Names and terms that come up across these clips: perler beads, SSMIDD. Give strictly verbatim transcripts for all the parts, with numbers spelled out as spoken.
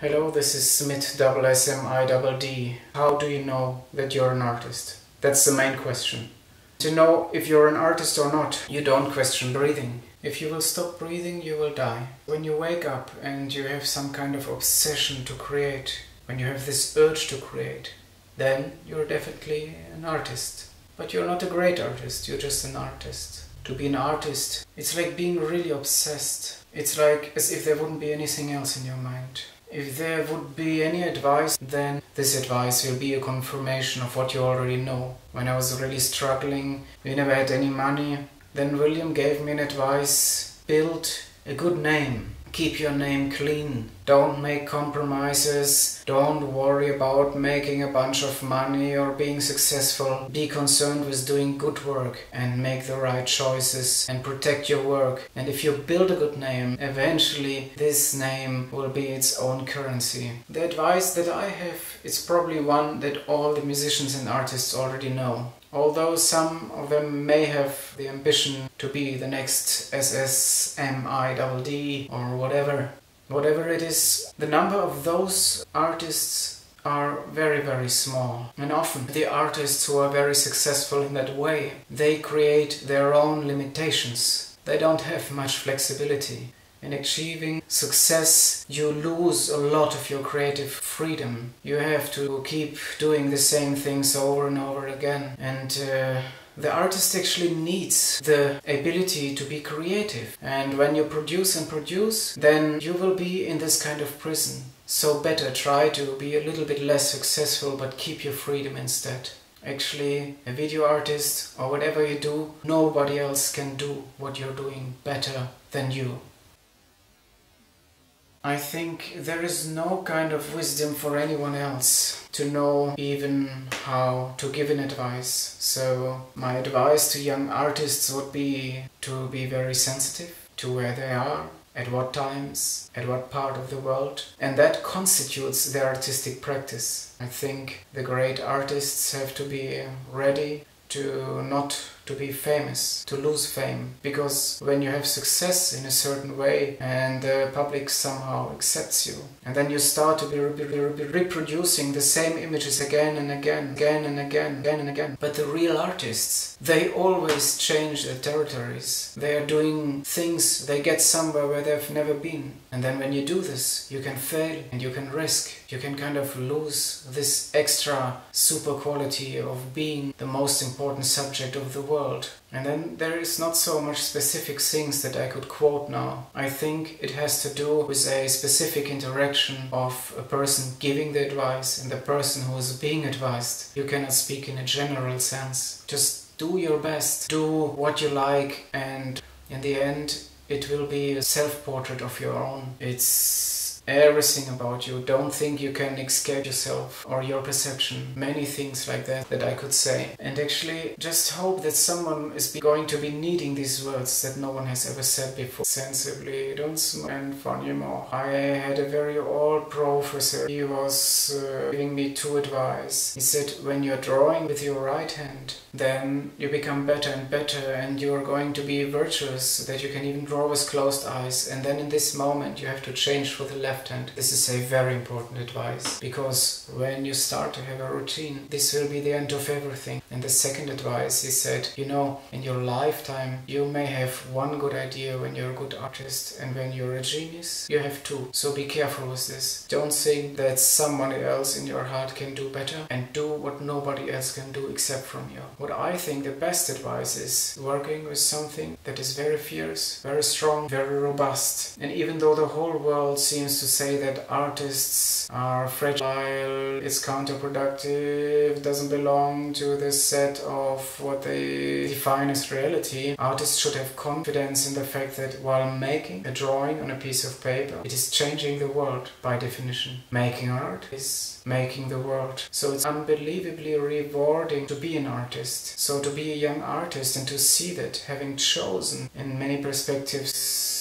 Hello, this is SSMIDD. How do you know that you're an artist? That's the main question. To know if you're an artist or not, you don't question breathing. If you will stop breathing, you will die. When you wake up and you have some kind of obsession to create, when you have this urge to create, then you're definitely an artist. But you're not a great artist, you're just an artist. To be an artist, it's like being really obsessed. It's like as if there wouldn't be anything else in your mind. If there would be any advice, then this advice will be a confirmation of what you already know. When I was really struggling, we never had any money, then William gave me an advice: build a good name, keep your name clean, don't make compromises, don't worry about making a bunch of money or being successful, be concerned with doing good work and make the right choices and protect your work. And if you build a good name, eventually this name will be its own currency. The advice that I have is probably one that all the musicians and artists already know. Although some of them may have the ambition to be the next SSMIDD or whatever. Whatever it is, the number of those artists are very, very small. And often the artists who are very successful in that way, they create their own limitations. They don't have much flexibility. In achieving success, you lose a lot of your creative freedom. You have to keep doing the same things over and over again. And uh, the artist actually needs the ability to be creative. And when you produce and produce, then you will be in this kind of prison. So better try to be a little bit less successful, but keep your freedom instead. Actually, a video artist or whatever you do, nobody else can do what you're doing better than you. I think there is no kind of wisdom for anyone else to know even how to give an advice. So my advice to young artists would be to be very sensitive to where they are, at what times, at what part of the world, and that constitutes their artistic practice. I think the great artists have to be ready to not to be famous, to lose fame. Because when you have success in a certain way and the public somehow accepts you, and then you start to be re re re reproducing the same images again and again, again and again, again and again. But the real artists, they always change their territories. They are doing things, they get somewhere where they've never been. And then when you do this, you can fail and you can risk. You can kind of lose this extra super quality of being the most important subject of the world. World. And then there is not so much specific things that I could quote now. I think it has to do with a specific interaction of a person giving the advice and the person who is being advised. You cannot speak in a general sense. Just do your best, do what you like, and in the end it will be a self-portrait of your own. It's everything about you. Don't think you can escape yourself or your perception. Many things like that that I could say. And actually just hope that someone is be going to be needing these words that no one has ever said before. Sensibly, don't smoke and fun you more. I had a very old professor. He was uh, giving me two advice. He said, when you're drawing with your right hand, then you become better and better and you're going to be virtuous that you can even draw with closed eyes. And then in this moment you have to change for the left. This is a very important advice, because when you start to have a routine, this will be the end of everything. And the second advice, he said, you know, in your lifetime you may have one good idea when you're a good artist, and when you're a genius you have two. So be careful with this. Don't think that someone else in your heart can do better, and do what nobody else can do except from you. What I think the best advice is working with something that is very fierce, very strong, very robust. And even though the whole world seems to say that artists are fragile, it's counterproductive, doesn't belong to this set of what they define as reality, artists should have confidence in the fact that while making a drawing on a piece of paper, it is changing the world by definition. Making art is making the world. So it's unbelievably rewarding to be an artist. So to be a young artist and to see that, having chosen in many perspectives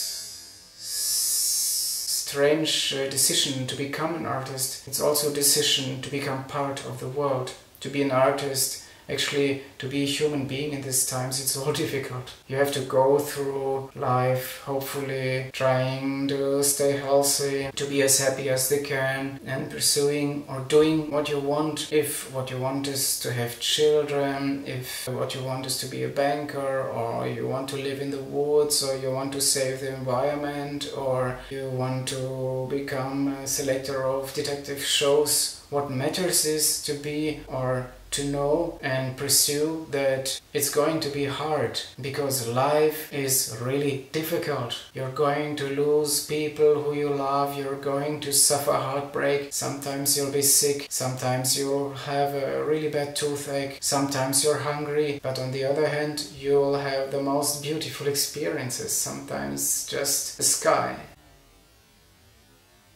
strange uh, decision to become an artist, it's also a decision to become part of the world. To be an artist actually to be a human being in these times, it's so difficult. You have to go through life, hopefully trying to stay healthy, to be as happy as they can, and pursuing or doing what you want. If what you want is to have children, if what you want is to be a banker, or you want to live in the woods, or you want to save the environment, or you want to become a selector of detective shows, what matters is to be or to know and pursue that it's going to be hard, because life is really difficult. You're going to lose people who you love, you're going to suffer heartbreak, sometimes you'll be sick, sometimes you'll have a really bad toothache, sometimes you're hungry, but on the other hand you'll have the most beautiful experiences, sometimes just the sky.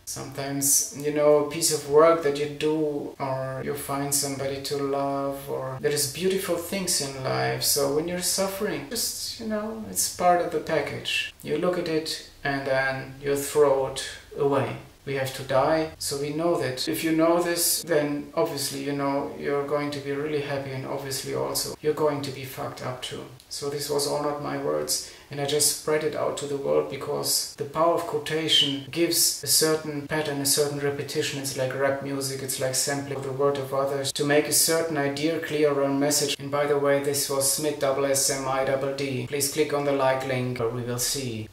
Sometimes, you know, a piece of work that you do, or you find somebody to love, or there is beautiful things in life. So when you're suffering, just, you know, it's part of the package. You look at it and then you throw it away. We have to die, so we know that. If you know this, then obviously, you know, you're going to be really happy, and obviously also you're going to be fucked up too. So this was all not my words. And I just spread it out to the world, because the power of quotation gives a certain pattern, a certain repetition. It's like rap music, it's like sampling the word of others to make a certain idea clear or message. And by the way, this was SSMIDD. Please click on the like link, or we will see.